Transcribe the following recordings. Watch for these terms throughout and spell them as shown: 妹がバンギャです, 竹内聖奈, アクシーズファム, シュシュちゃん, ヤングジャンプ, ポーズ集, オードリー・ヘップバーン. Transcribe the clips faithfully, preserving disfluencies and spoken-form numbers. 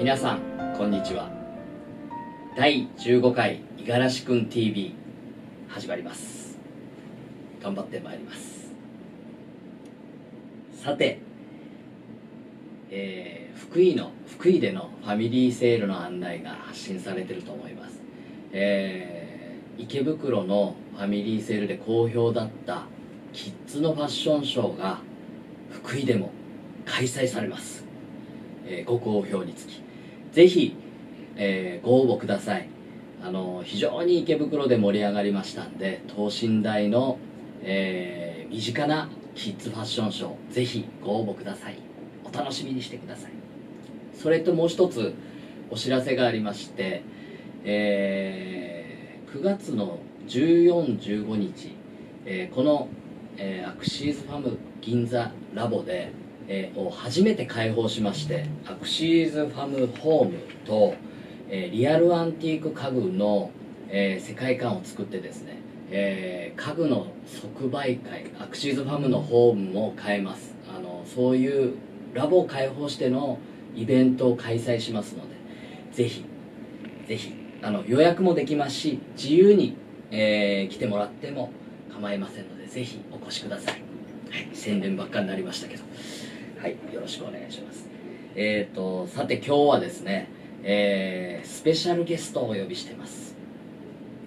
皆さんこんにちは。だいじゅうごかい五十嵐くん ティーブイ 始まります。頑張ってまいります。さて、えー、福井の福井でのファミリーセールの案内が発信されてると思います、えー、池袋のファミリーセールで好評だったキッズのファッションショーが福井でも開催されます、えー、ご好評につきぜひ、えー、ご応募ください。あの非常に池袋で盛り上がりましたんで、等身大の、えー、身近なキッズファッションショーぜひご応募ください。お楽しみにしてください。それともう一つお知らせがありまして、えー、くがつのじゅうよん、じゅうごにち、えー、この、えー、アクシーズファム銀座ラボで、えー、初めて開放しまして、アクシーズファムホームと、えー、リアルアンティーク家具の、えー、世界観を作ってですね、えー、家具の即売会、アクシーズファムのホームも変えます。あのそういうラボを開放してのイベントを開催しますので、ぜひぜひあの予約もできますし、自由に、えー、来てもらっても構いませんので、ぜひお越しください。はい、宣伝ばっかになりましたけど、はい、よろしくお願いします。えーと、さて今日はですね、えー、スペシャルゲストをお呼びしてます。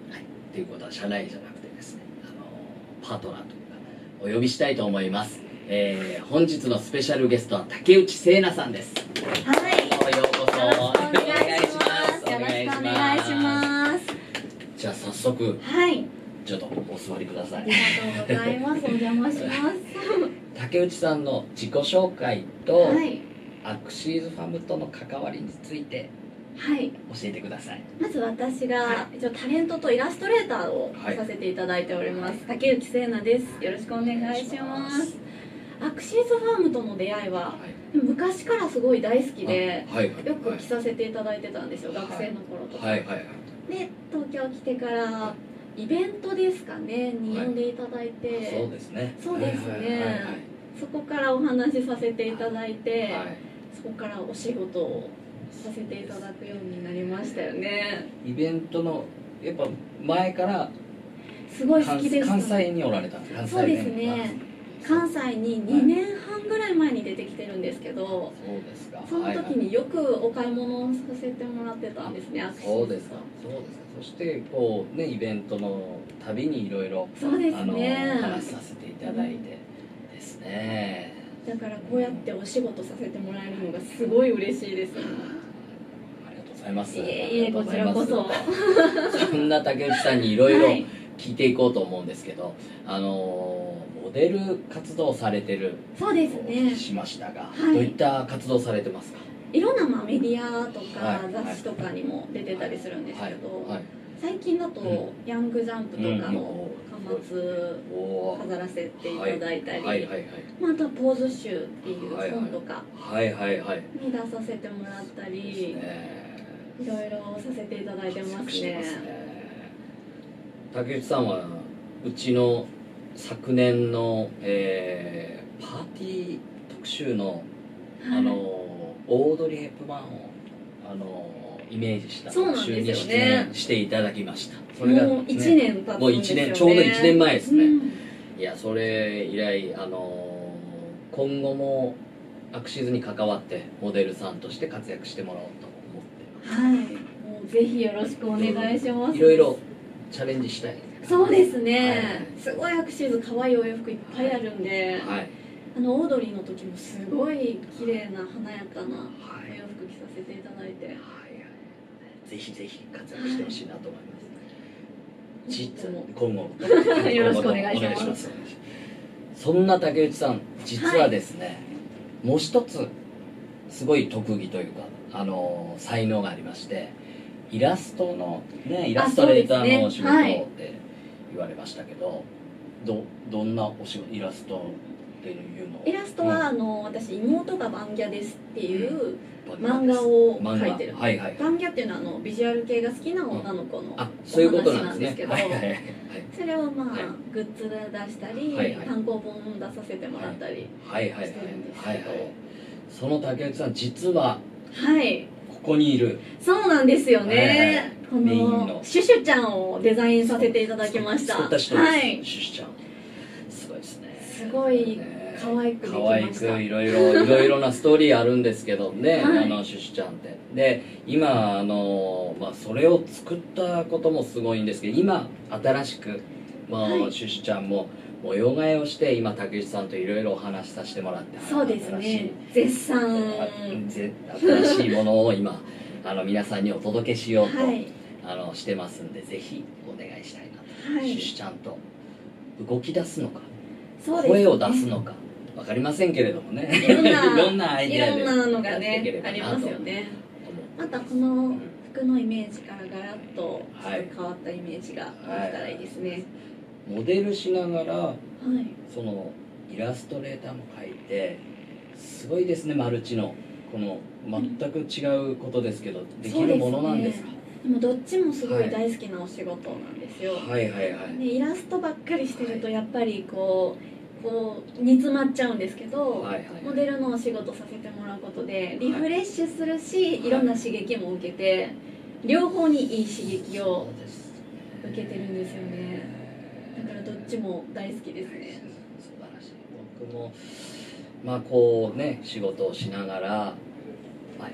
はい、ということは社内じゃなくてですね、あのパートナーというかお呼びしたいと思います。えー、本日のスペシャルゲストは竹内聖奈さんです。はい、ようこそ。よろしくお願いします。よろしくお願いします。じゃあ早速。はい。ちょっとお座りください。ありがとうございます。お邪魔します。竹内さんの自己紹介と、はい、アクシーズファムとの関わりについて、はい、教えてください。まず私が、はい、一応タレントとイラストレーターをさせていただいております。はい、竹内聖奈です。よろしくお願いします。アクシーズファムとの出会いは、はい、昔からすごい大好きで、はいはい、よく着させていただいてたんですよ。はい、学生の頃とか。はいはいはい、で東京来てから。はい、イベントですかねに呼んでいただいて、はい、そうですねそうですね、そこからお話しさせていただいて、はいはい、そこからお仕事をさせていただくようになりましたよね。イベントのやっぱ前からすごい好きです。関西におられたんですか？そうですね、関西ににねんはんぐらい前に出てきてるんですけど、そうですか、その時によくお買い物をさせてもらってたんですね。そうですか、そうですか。そしてこうね、イベントのたびにいろいろ話させていただいてですね、だからこうやってお仕事させてもらえるのがすごい嬉しいです。ありがとうございます。いえいえ、こちらこそ。そんな竹内さんにいろいろ聞いていこうと思うんですけど、あのモデル活動されてるそうですねしましたが、どういった活動されてますか？いろんなまあメディアとか雑誌とかにも出てたりするんですけど、最近だと「ヤングジャンプ」とかの巻末飾らせていただいたり、あとは「ポーズ集」っていう本とかに出させてもらったり、いろいろさせていただいてますね。竹内さんはうちの昨年の、えー、パーティー特集の、はい、あのオードリー・ヘップバーンをあのイメージした特集に出演していただきました。それが、ね、もういちねん経つんですよね。もういちねん、ちょうどいちねんまえですね、うん、いやそれ以来あの今後もアクシーズに関わってモデルさんとして活躍してもらおうと思ってます。はい、もうぜひよろしくお願いします。いろいろチャレンジしたい。そうですね、はい、すごいアクシーズ可愛いお洋服いっぱいあるんで、はい、はい、あのオードリーの時もすごい綺麗な華やかなお洋服着させていただいて、はいはい、ぜひぜひ活躍してほしいなと思います。実も今後よろしくお願いします。そんな竹内さん、実はですね、はい、もう一つすごい特技というかあの才能がありまして、イラストのねイラストレーターのお仕事って言われましたけど、はい、どどんなお仕事イラストイラストは、うん、あの私「妹がバンギャです」っていう漫画を描いてる。はいはい、バンギャっていうのはあのビジュアル系が好きな女の子のお話なんですけど、それをまあ、はい、グッズで出したり、はいはい、単行本出させてもらったりしてるんですけど、その竹内さん実は、はい、こここにいる。そうなんですよね。このシュシュちゃんをデザインさせていただきました。はい。シュシュちゃん。すごいですね。すごい可愛くできました。可愛くいろいろいろいろなストーリーあるんですけどね。あのシュシュちゃんってで今あのまあそれを作ったこともすごいんですけど、今新しくもうシュシュちゃんも模様替えをして今竹内さんといろいろお話しさせてもらって、そうですね、絶賛新しいものを今あの皆さんにお届けしようと、はい、あのしてますんで、ぜひお願いしたいなと、はい、シュシュちゃんと動き出すのか、ね、声を出すのか分かりませんけれどもね、いろんな、 いろんなアイデアでいろんなのがねありますよね。またこの服のイメージからガラッと変わったイメージができたらいいですね。はいはい、モデルしながら、はい、そのイラストレーターも描いて、すごいですね。マルチのこの全く違うことですけど、うん、できるものなんですか？でもどっちもすごい大好きなお仕事なんですよ。はいはいはい。でイラストばっかりしてるとやっぱりこう、はい、こう煮詰まっちゃうんですけど、モデルのお仕事させてもらうことでリフレッシュするし、はい、いろんな刺激も受けて、両方にいい刺激を受けてるんですよね。だからどっちも大好きですね。素晴らしい。僕もまあこうね仕事をしながら、まあ、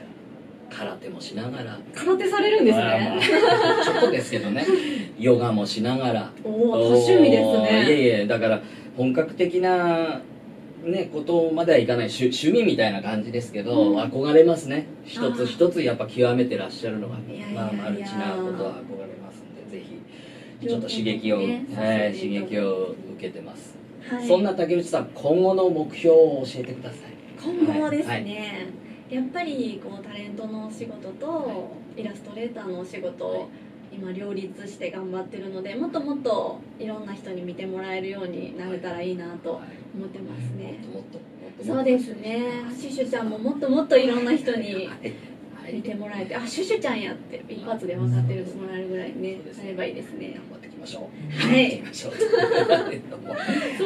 空手もしながら。空手されるんですね。まあ、ちょっとですけどね。ヨガもしながら。おお、多趣味ですね。いえいえ、だから本格的なねことまではいかない趣趣味みたいな感じですけど、うん、憧れますね。一つ一つやっぱ極めてらっしゃるのがまあマルチなことは憧れますんで、ぜひ。ちょっと刺激を、はい、刺激を受けてます。はい、そんな竹内さん、今後の目標を教えてください。今後ですね、はい、やっぱりこうタレントのお仕事とイラストレーターのお仕事を今両立して頑張ってるので、もっともっといろんな人に見てもらえるようになれたらいいなと思ってますね。もっともっと。そうですね。シュシュちゃんももっともっといろんな人に。見てもらえて、あ、シュシュちゃんやって一発で分かってるもらえるぐらいね、すればいいですね。頑張っていきましょう。はい。そ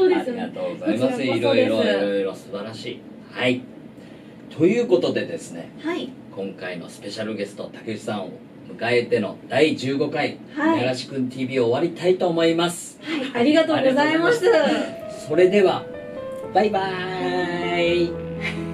うですね。ありがとうございます。いろいろいろいろ素晴らしい。はい。ということでですね。はい。今回のスペシャルゲスト竹内さんを迎えてのだいじゅうごかいみならしくん ティーブイ を終わりたいと思います。はい。ありがとうございます。それではバイバーイ。